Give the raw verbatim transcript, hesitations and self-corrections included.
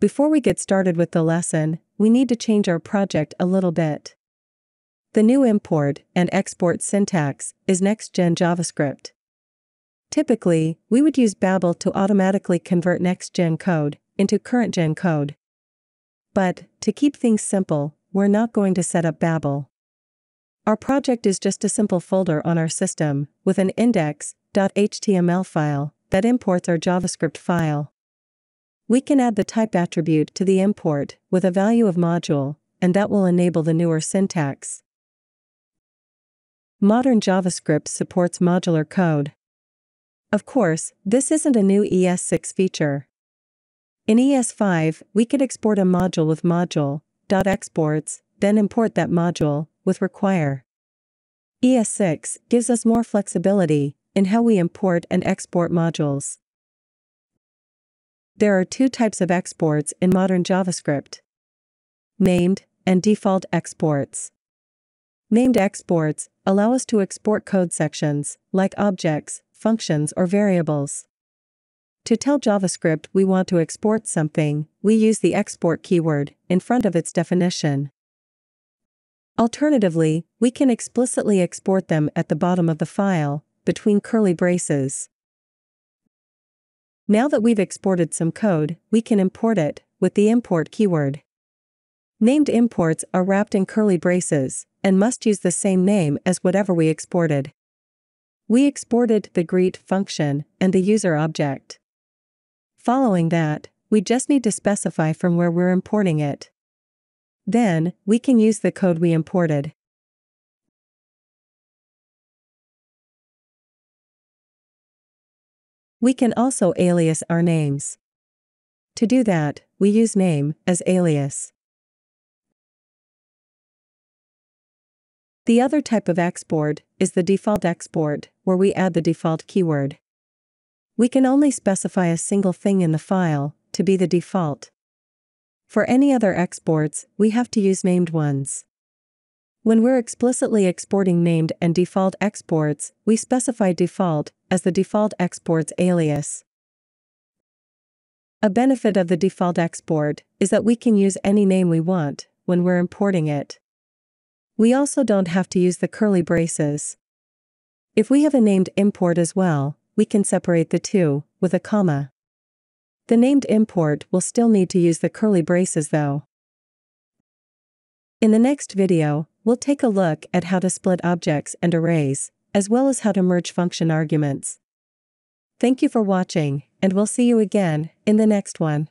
Before we get started with the lesson, we need to change our project a little bit. The new import and export syntax is next-gen JavaScript. Typically, we would use Babel to automatically convert next-gen code into current-gen code. But, to keep things simple, we're not going to set up Babel. Our project is just a simple folder on our system, with an index dot H T M L file that imports our JavaScript file. We can add the type attribute to the import with a value of module, and that will enable the newer syntax. Modern JavaScript supports modular code. Of course, this isn't a new E S six feature. In E S five, we could export a module with module dot exports, then import that module with require. E S six gives us more flexibility in how we import and export modules. There are two types of exports in modern JavaScript: named and default exports. Named exports allow us to export code sections, like objects, functions, or variables. To tell JavaScript we want to export something, we use the export keyword in front of its definition. Alternatively, we can explicitly export them at the bottom of the file, between curly braces. Now that we've exported some code, we can import it with the import keyword. Named imports are wrapped in curly braces and must use the same name as whatever we exported. We exported the greet function and the user object. Following that, we just need to specify from where we're importing it. Then, we can use the code we imported. We can also alias our names. To do that, we use name as alias. The other type of export is the default export, where we add the default keyword. We can only specify a single thing in the file to be the default. For any other exports, we have to use named ones. When we're explicitly exporting named and default exports, we specify default as the default export's alias. A benefit of the default export is that we can use any name we want when we're importing it. We also don't have to use the curly braces. If we have a named import as well, we can separate the two with a comma. The named import will still need to use the curly braces though. In the next video, we'll take a look at how to split objects and arrays, as well as how to merge function arguments. Thank you for watching, and we'll see you again in the next one.